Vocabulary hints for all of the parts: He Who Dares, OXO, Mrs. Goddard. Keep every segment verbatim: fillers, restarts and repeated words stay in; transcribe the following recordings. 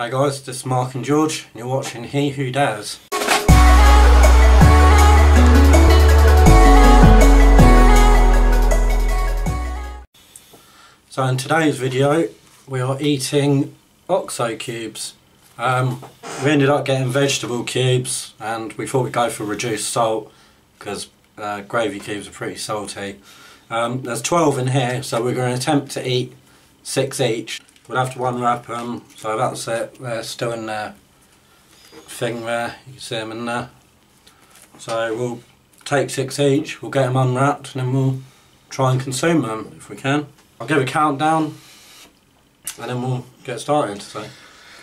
Hi guys, this is Mark and George, and you're watching He Who Dares. So in today's video we are eating OXO cubes. Um, we ended up getting vegetable cubes and we thought we'd go for reduced salt because uh, gravy cubes are pretty salty. Um, there's twelve in here, so we're going to attempt to eat six each. We'll have to unwrap them, so that's it. They're still in their thing there, you can see them in there. So we'll take six each, we'll get them unwrapped and then we'll try and consume them if we can. I'll give a countdown and then we'll get started. So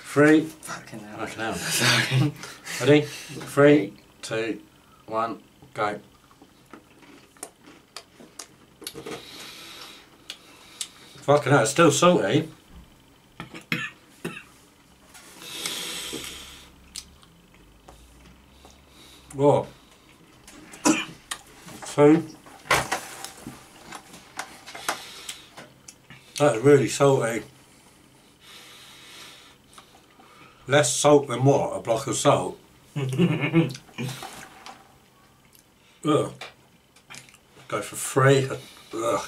three, fucking hell. Fucking hell. Sorry. Ready? Three, two, one, go. Fucking hell, it's still salty. Whoa. Two. That is really salty. Less salt than what? A block of salt? Ugh. Go for three. Ugh.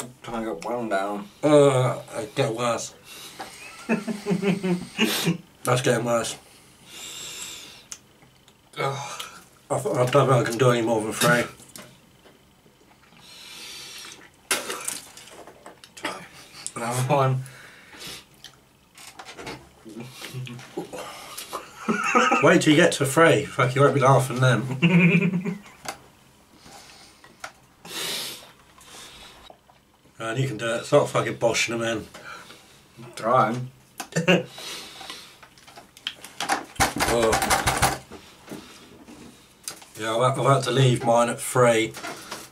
I'm trying to get one down. Ugh. It gets worse. That's getting worse. I, I don't think I can do any more than three. Another one. Wait till you get to three. Fuck, you won't be laughing then. And you can do it. Start fucking boshing them in. I'm trying. Oh. Yeah, I've had to leave mine at three.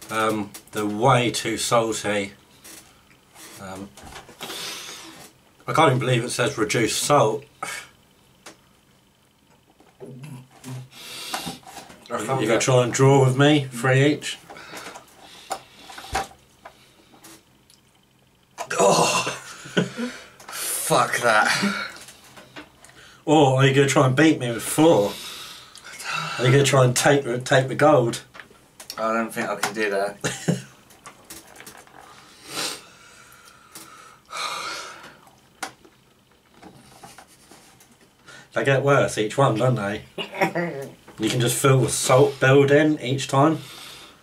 Um, they're way too salty. Um, I can't even believe it says reduced salt. You're going to try and draw with me? Three each? Oh! Fuck that. Or are you going to try and beat me with four? Are you going to try and take the, take the gold? I don't think I can do that. They get worse each one, don't they? You can just feel the salt building each time.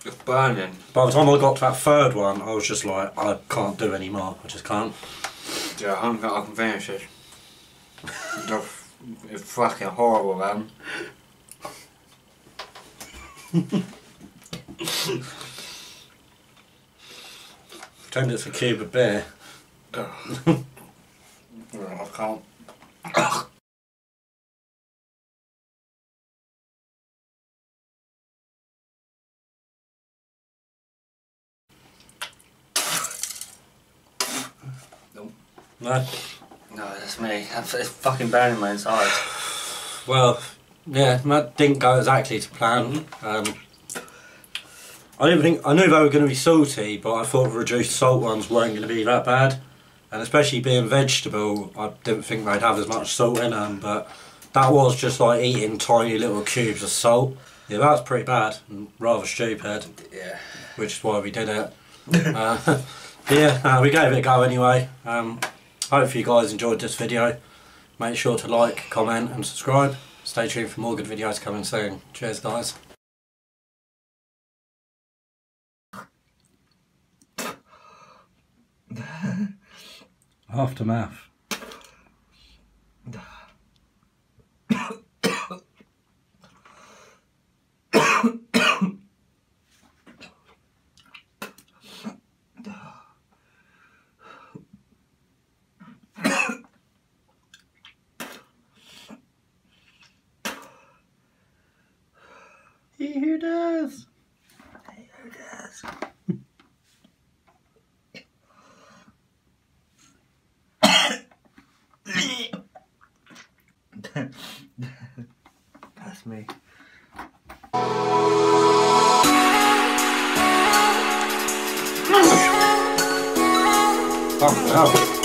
It's burning. By the time I got to that third one, I was just like, I can't do any more. I just can't. Yeah, I don't think I can finish it. It's fucking horrible, man. Pretend it's a cube of beer. I can't. Nope. No. No, that's me. That's, it's fucking burning my inside. Well. Yeah, that didn't go exactly to plan. Um, I didn't think I knew they were going to be salty, but I thought the reduced salt ones weren't going to be that bad. And especially being vegetable, I didn't think they'd have as much salt in them. But that was just like eating tiny little cubes of salt. Yeah, that's pretty bad and rather stupid. Yeah, which is why we did it. uh, yeah, uh, we gave it a go anyway. Um, hopefully you guys enjoyed this video. Make sure to like, comment, and subscribe. Stay tuned for more good videos coming soon. Cheers, guys. Aftermath. He who dares. He who dares. That's me. Oh, wow.